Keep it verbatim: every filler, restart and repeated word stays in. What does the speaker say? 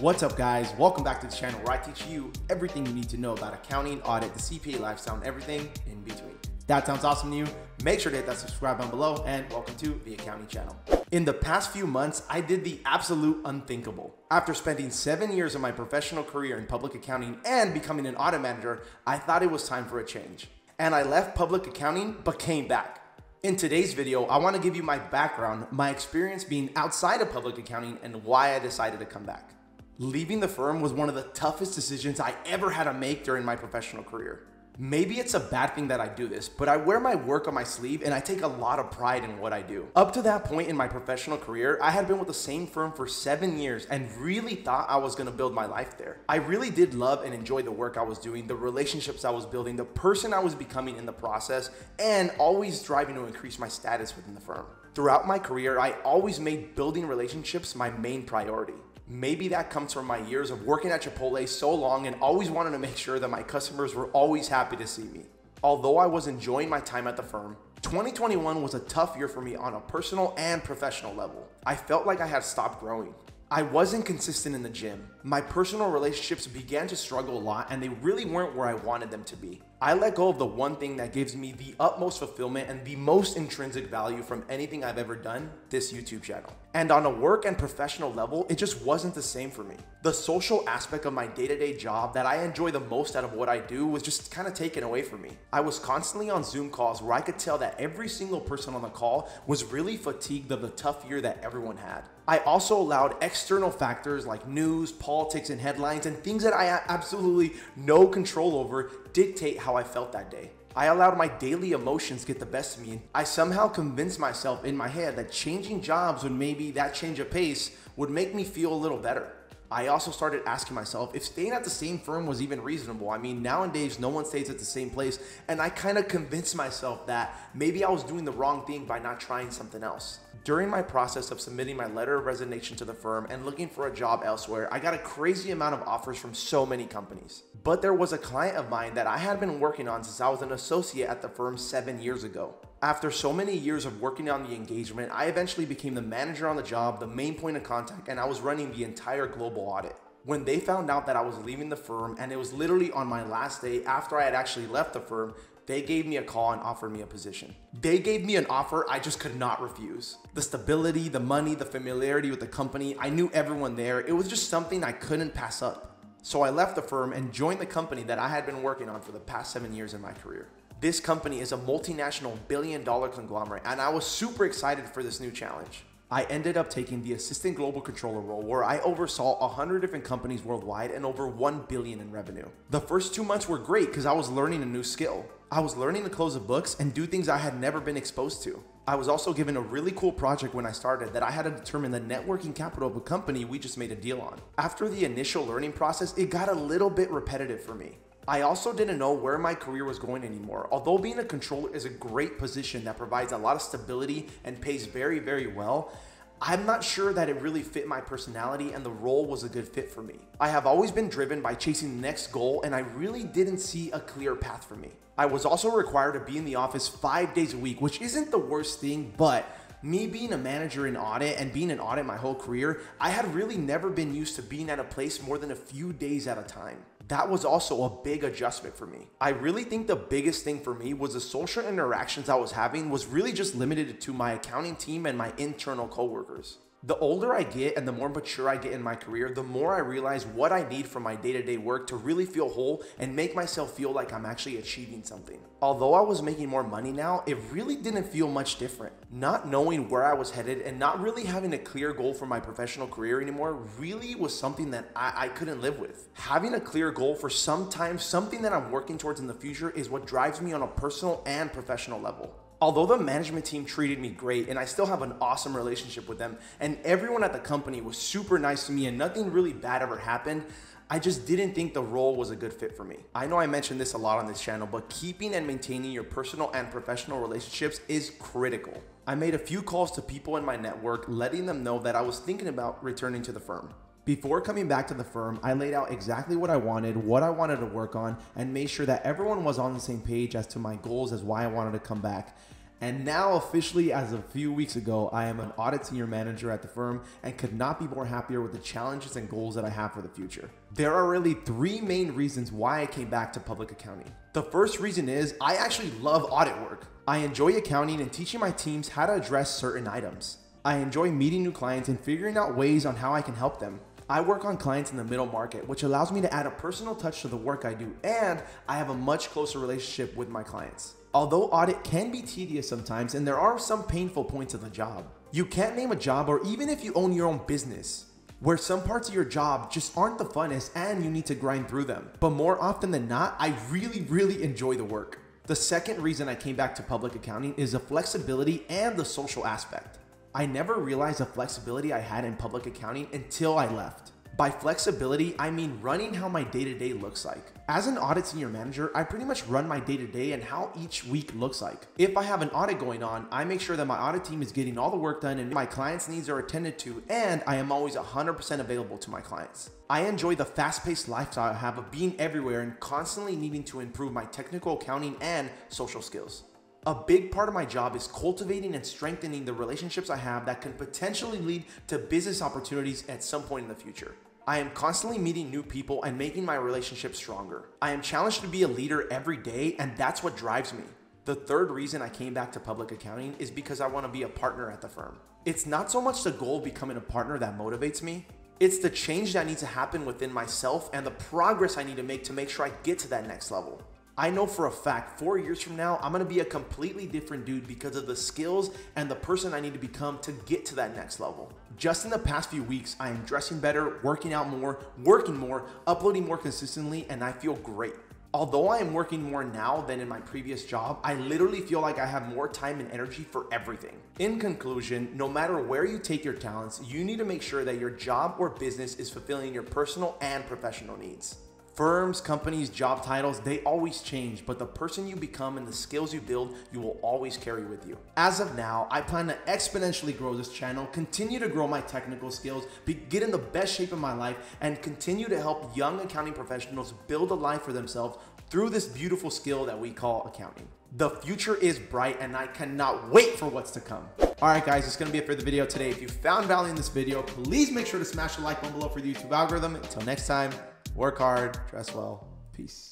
What's up guys, welcome back to the channel where I teach you everything you need to know about accounting, audit, the C P A lifestyle, and everything in between. If that sounds awesome to you, make sure to hit that subscribe button below and welcome to the accounting channel. In the past few months, I did the absolute unthinkable. After spending seven years of my professional career in public accounting and becoming an audit manager, I thought it was time for a change. And I left public accounting, but came back. In today's video, I want to give you my background, my experience being outside of public accounting, and why I decided to come back. Leaving the firm was one of the toughest decisions I ever had to make during my professional career. Maybe it's a bad thing that I do this, but I wear my work on my sleeve and I take a lot of pride in what I do. Up to that point in my professional career, I had been with the same firm for seven years and really thought I was gonna build my life there. I really did love and enjoy the work I was doing, the relationships I was building, the person I was becoming in the process, and always striving to increase my status within the firm. Throughout my career, I always made building relationships my main priority. Maybe that comes from my years of working at Chipotle so long and always wanted to make sure that my customers were always happy to see me. Although I was enjoying my time at the firm, twenty twenty-one was a tough year for me on a personal and professional level. I felt like I had stopped growing. I wasn't consistent in the gym. My personal relationships began to struggle a lot and they really weren't where I wanted them to be. I let go of the one thing that gives me the utmost fulfillment and the most intrinsic value from anything I've ever done, this YouTube channel. And on a work and professional level, it just wasn't the same for me. The social aspect of my day-to-day job that I enjoy the most out of what I do was just kind of taken away from me. I was constantly on Zoom calls where I could tell that every single person on the call was really fatigued of the tough year that everyone had. I also allowed external factors like news, politics, and headlines, and things that I had absolutely no control over dictate how I felt that day. I allowed my daily emotions get the best of me. I somehow convinced myself in my head that changing jobs would maybe that change of pace would make me feel a little better. I also started asking myself if staying at the same firm was even reasonable. I mean, nowadays, no one stays at the same place, and I kind of convinced myself that maybe I was doing the wrong thing by not trying something else. During my process of submitting my letter of resignation to the firm and looking for a job elsewhere, I got a crazy amount of offers from so many companies. But there was a client of mine that I had been working on since I was an associate at the firm seven years ago. After so many years of working on the engagement, I eventually became the manager on the job, the main point of contact, and I was running the entire global audit. When they found out that I was leaving the firm, and it was literally on my last day after I had actually left the firm, they gave me a call and offered me a position. They gave me an offer I just could not refuse. The stability, the money, the familiarity with the company, I knew everyone there. It was just something I couldn't pass up. So I left the firm and joined the company that I had been working on for the past seven years in my career. This company is a multinational billion dollar conglomerate, and I was super excited for this new challenge. I ended up taking the assistant global controller role where I oversaw one hundred different companies worldwide and over one billion in revenue. The first two months were great because I was learning a new skill. I was learning to close the books and do things I had never been exposed to. I was also given a really cool project when I started that I had to determine the net working capital of a company we just made a deal on. After the initial learning process, it got a little bit repetitive for me. I also didn't know where my career was going anymore. Although being a controller is a great position that provides a lot of stability and pays very, very well, I'm not sure that it really fit my personality and the role was a good fit for me. I have always been driven by chasing the next goal and I really didn't see a clear path for me. I was also required to be in the office five days a week, which isn't the worst thing, but me being a manager in audit and being in audit my whole career, I had really never been used to being at a place more than a few days at a time. That was also a big adjustment for me. I really think the biggest thing for me was the social interactions I was having was really just limited to my accounting team and my internal coworkers. The older I get and the more mature I get in my career, the more I realize what I need from my day-to-day work to really feel whole and make myself feel like I'm actually achieving something. Although I was making more money now, it really didn't feel much different. Not knowing where I was headed and not really having a clear goal for my professional career anymore really was something that I, I couldn't live with. Having a clear goal for some time, something that I'm working towards in the future, is what drives me on a personal and professional level. Although the management team treated me great and I still have an awesome relationship with them and everyone at the company was super nice to me and nothing really bad ever happened, I just didn't think the role was a good fit for me. I know I mentioned this a lot on this channel, but keeping and maintaining your personal and professional relationships is critical. I made a few calls to people in my network, letting them know that I was thinking about returning to the firm. Before coming back to the firm, I laid out exactly what I wanted, what I wanted to work on, and made sure that everyone was on the same page as to my goals as why I wanted to come back. And now officially, as of a few weeks ago, I am an audit senior manager at the firm and could not be more happier with the challenges and goals that I have for the future. There are really three main reasons why I came back to public accounting. The first reason is I actually love audit work. I enjoy accounting and teaching my teams how to address certain items. I enjoy meeting new clients and figuring out ways on how I can help them. I work on clients in the middle market, which allows me to add a personal touch to the work I do, and I have a much closer relationship with my clients. Although audit can be tedious sometimes, and there are some painful points of the job. You can't name a job, or even if you own your own business, where some parts of your job just aren't the funnest and you need to grind through them. But more often than not, I really, really enjoy the work. The second reason I came back to public accounting is the flexibility and the social aspect. I never realized the flexibility I had in public accounting until I left. By flexibility, I mean running how my day-to-day looks like. As an audit senior manager, I pretty much run my day-to-day and how each week looks like. If I have an audit going on, I make sure that my audit team is getting all the work done and my clients' needs are attended to, and I am always one hundred percent available to my clients. I enjoy the fast-paced lifestyle I have of being everywhere and constantly needing to improve my technical accounting and social skills. A big part of my job is cultivating and strengthening the relationships I have that can potentially lead to business opportunities at some point in the future. I am constantly meeting new people and making my relationships stronger. I am challenged to be a leader every day, and that's what drives me. The third reason I came back to public accounting is because I want to be a partner at the firm. It's not so much the goal of becoming a partner that motivates me. It's the change that needs to happen within myself and the progress I need to make to make sure I get to that next level. I know for a fact, four years from now, I'm gonna be a completely different dude because of the skills and the person I need to become to get to that next level. Just in the past few weeks, I am dressing better, working out more, working more, uploading more consistently, and I feel great. Although I am working more now than in my previous job, I literally feel like I have more time and energy for everything. In conclusion, no matter where you take your talents, you need to make sure that your job or business is fulfilling your personal and professional needs. Firms, companies, job titles, they always change, but the person you become and the skills you build, you will always carry with you. As of now, I plan to exponentially grow this channel, continue to grow my technical skills, be, get in the best shape of my life, and continue to help young accounting professionals build a life for themselves through this beautiful skill that we call accounting. The future is bright, and I cannot wait for what's to come. All right, guys, it's gonna be it for the video today. If you found value in this video, please make sure to smash the like button below for the YouTube algorithm. Until next time, work hard, dress well, peace.